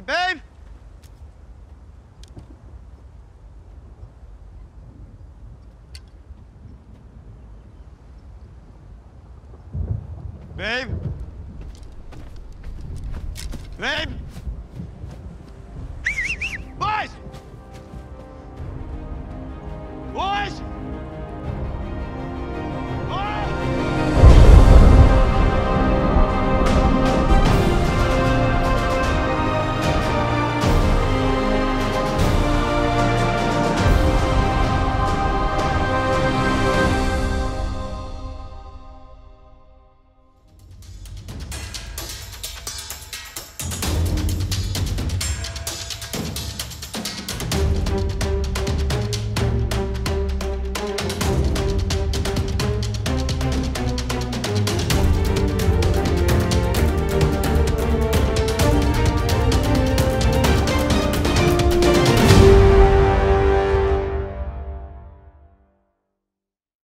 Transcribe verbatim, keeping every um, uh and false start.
Hey, babe! Babe! Babe!